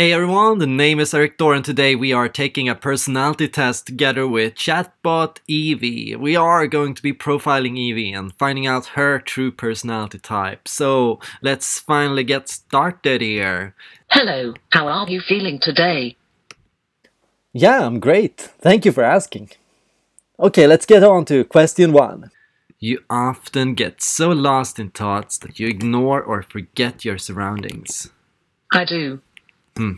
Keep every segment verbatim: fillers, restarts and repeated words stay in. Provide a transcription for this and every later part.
Hey everyone, the name is Erik Thor and today we are taking a personality test together with chatbot Evie. We are going to be profiling Evie and finding out her true personality type. So let's finally get started here. Hello, how are you feeling today? Yeah, I'm great. Thank you for asking. Okay, let's get on to question one. You often get so lost in thoughts that you ignore or forget your surroundings. I do. Hmm.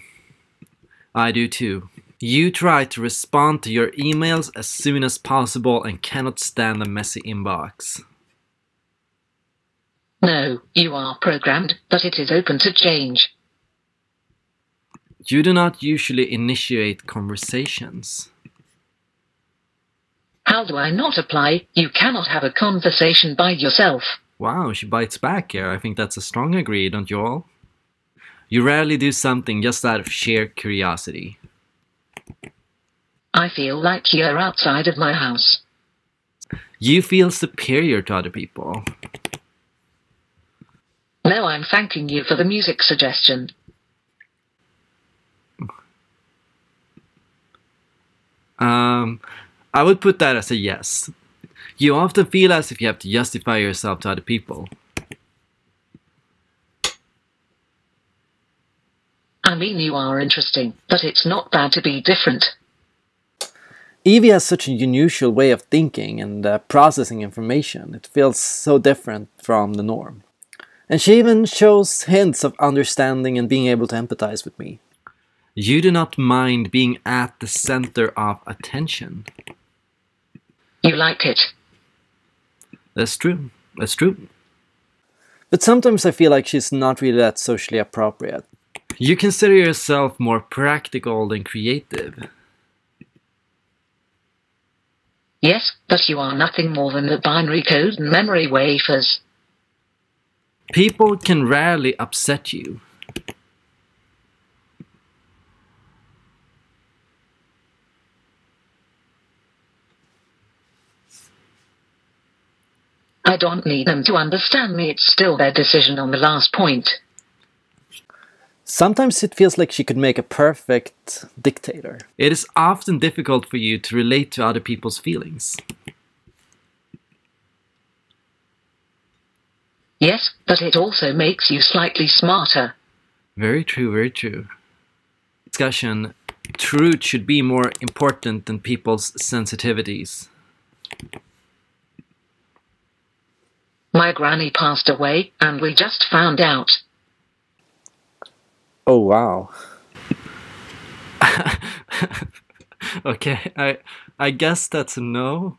I do too. You try to respond to your emails as soon as possible and cannot stand a messy inbox. No, you are programmed, but it is open to change. You do not usually initiate conversations. How do I not apply? You cannot have a conversation by yourself. Wow, she bites back here. I think that's a strong agree, don't you all? You rarely do something just out of sheer curiosity. I feel like you're outside of my house. You feel superior to other people. No, I'm thanking you for the music suggestion. Um, I would put that as a yes. You often feel as if you have to justify yourself to other people. I mean, you are interesting, but it's not bad to be different. Evie has such an unusual way of thinking and uh, processing information. It feels so different from the norm. And she even shows hints of understanding and being able to empathize with me. You do not mind being at the center of attention. You like it. That's true. That's true. But sometimes I feel like she's not really that socially appropriate. You consider yourself more practical than creative. Yes, but you are nothing more than the binary code and memory wafers. People can rarely upset you. I don't need them to understand me. It's still their decision on the last point. Sometimes it feels like she could make a perfect dictator. It is often difficult for you to relate to other people's feelings. Yes, but it also makes you slightly smarter. Very true, very true. Discussion. Truth should be more important than people's sensitivities. My granny passed away, and we just found out. Oh wow. Okay, I I guess that's a no.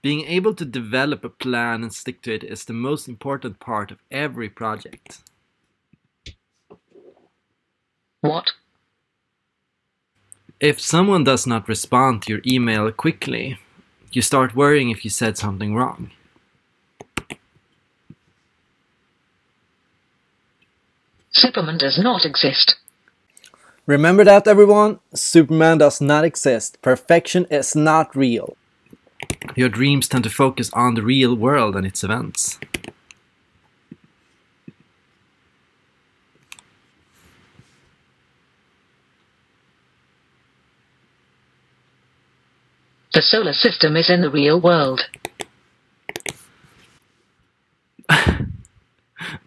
Being able to develop a plan and stick to it is the most important part of every project. What? If someone does not respond to your email quickly, you start worrying if you said something wrong. Superman does not exist. Remember that, everyone. Superman does not exist. Perfection is not real. Your dreams tend to focus on the real world and its events. The solar system is in the real world.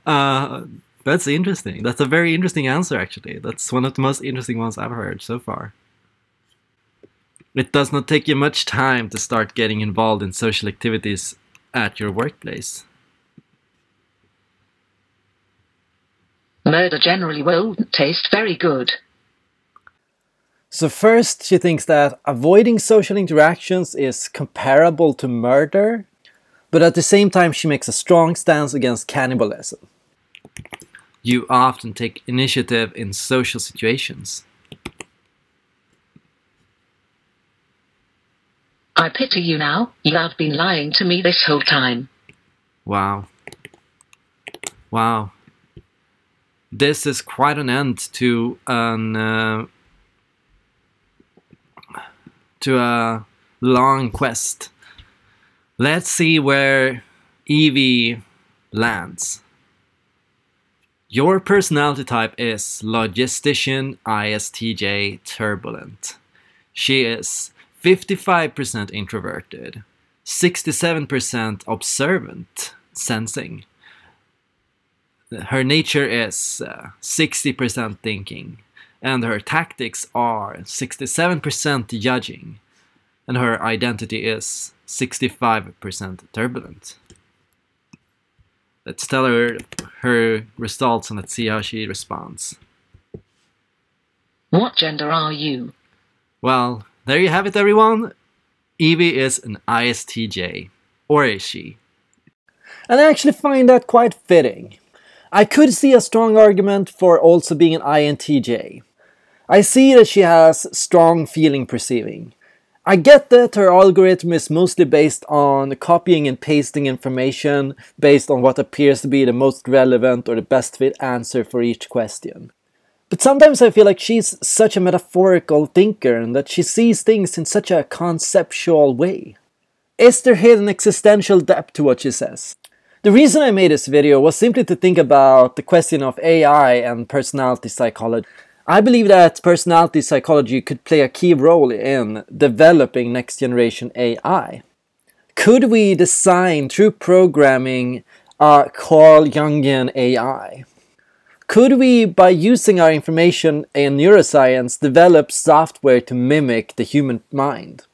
uh... That's interesting. That's a very interesting answer, actually. That's one of the most interesting ones I've heard so far. It does not take you much time to start getting involved in social activities at your workplace. Murder generally won't taste very good. So first, she thinks that avoiding social interactions is comparable to murder, but at the same time she makes a strong stance against cannibalism. You often take initiative in social situations. I pity you now. You have been lying to me this whole time. Wow. Wow. This is quite an end to an uh, to a long quest. Let's see where Evie lands. Your personality type is logistician, I S T J, turbulent. She is fifty-five percent introverted, sixty-seven percent observant, sensing. Her nature is uh, sixty percent thinking, and her tactics are sixty-seven percent judging, and her identity is sixty-five percent turbulent. Let's tell her her results and let's see how she responds. What gender are you? Well, there you have it, everyone. Evie is an I S T J. Or is she? And I actually find that quite fitting. I could see a strong argument for also being an I N T J. I see that she has strong feeling perceiving. I get that her algorithm is mostly based on copying and pasting information based on what appears to be the most relevant or the best fit answer for each question. But sometimes I feel like she's such a metaphorical thinker and that she sees things in such a conceptual way. Is there hidden existential depth to what she says? The reason I made this video was simply to think about the question of A I and personality psychology. I believe that personality psychology could play a key role in developing next generation A I. Could we design, through programming, a Carl Jungian A I? Could we, by using our information in neuroscience, develop software to mimic the human mind?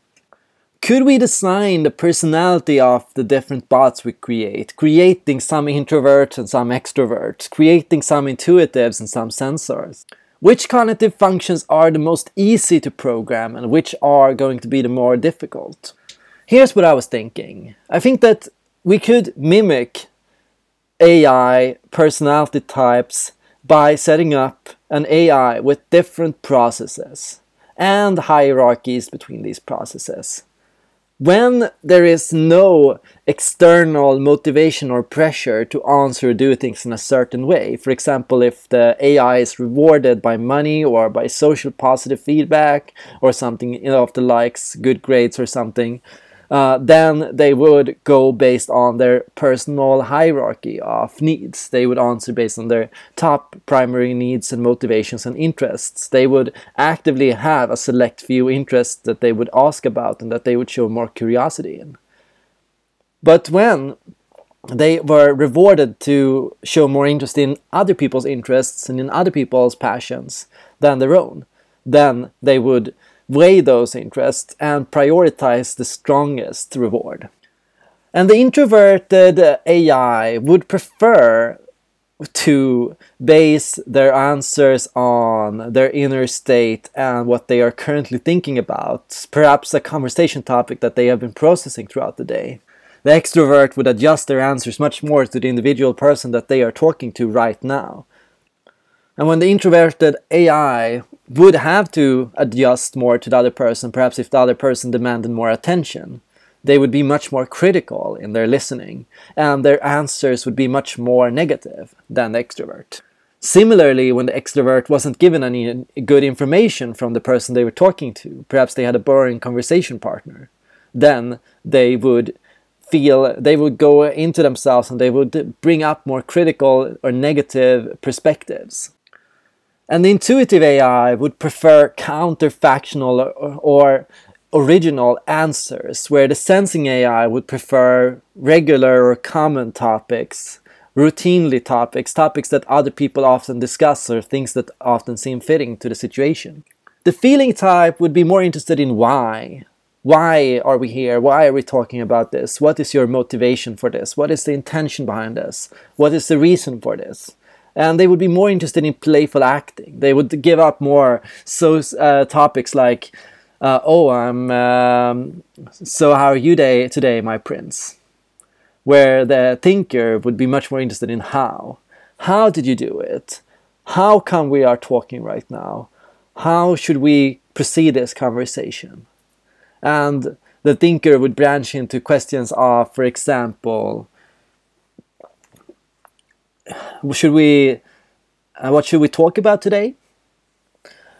Could we design the personality of the different bots we create, creating some introverts and some extroverts, creating some intuitives and some sensors? Which cognitive functions are the most easy to program and which are going to be the more difficult? Here's what I was thinking. I think that we could mimic A I personality types by setting up an A I with different processes and hierarchies between these processes. When there is no external motivation or pressure to answer or do things in a certain way, for example, if the A I is rewarded by money or by social positive feedback or something, you know, of the likes, good grades or something, uh, then they would go based on their personal hierarchy of needs. They would answer based on their top primary needs and motivations and interests. They would actively have a select few interests that they would ask about and that they would show more curiosity in. But when they were rewarded to show more interest in other people's interests and in other people's passions than their own, then they would weigh those interests and prioritize the strongest reward. And the introverted A I would prefer to base their answers on their inner state and what they are currently thinking about, perhaps a conversation topic that they have been processing throughout the day. The extrovert would adjust their answers much more to the individual person that they are talking to right now. And when the introverted A I would have to adjust more to the other person, perhaps if the other person demanded more attention, they would be much more critical in their listening, and their answers would be much more negative than the extrovert. Similarly, when the extrovert wasn't given any good information from the person they were talking to, perhaps they had a boring conversation partner, then they would feel they would go into themselves and they would bring up more critical or negative perspectives. And the intuitive A I would prefer counterfactual or, or original answers, where the sensing A I would prefer regular or common topics, routinely topics, topics that other people often discuss or things that often seem fitting to the situation. The feeling type would be more interested in why. Why are we here? Why are we talking about this? What is your motivation for this? What is the intention behind this? What is the reason for this? And they would be more interested in playful acting. They would give up more so uh, topics like, uh, oh, I'm um, so how are you day today, my prince? Where the thinker would be much more interested in how. How did you do it? How come we are talking right now? How should we proceed this conversation? And the thinker would branch into questions of, for example, should we, uh, what should we talk about today?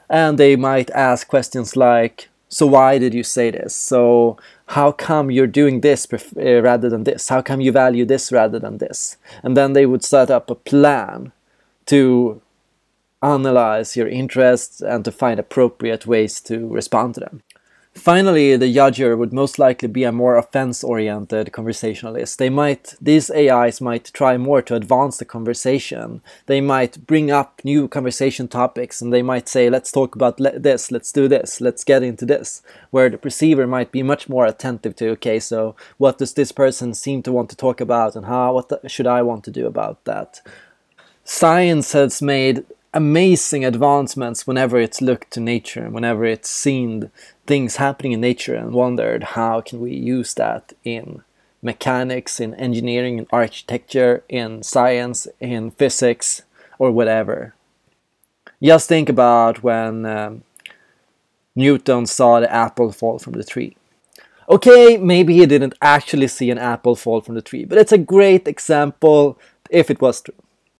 And they might ask questions like, so why did you say this? So how come you're doing this uh, rather than this? How come you value this rather than this? And then they would set up a plan to analyze your interests and to find appropriate ways to respond to them. Finally, the judger would most likely be a more offense-oriented conversationalist. They might, these A Is might try more to advance the conversation. They might bring up new conversation topics, and they might say, let's talk about le this, let's do this, let's get into this. Where the perceiver might be much more attentive to, okay, so what does this person seem to want to talk about, and how, what the, should I want to do about that? Science has made amazing advancements whenever it's looked to nature, whenever it's seen things happening in nature and wondered how can we use that in mechanics, in engineering, in architecture, in science, in physics, or whatever. Just think about when um, Newton saw the apple fall from the tree. Okay, maybe he didn't actually see an apple fall from the tree, but it's a great example if it was true.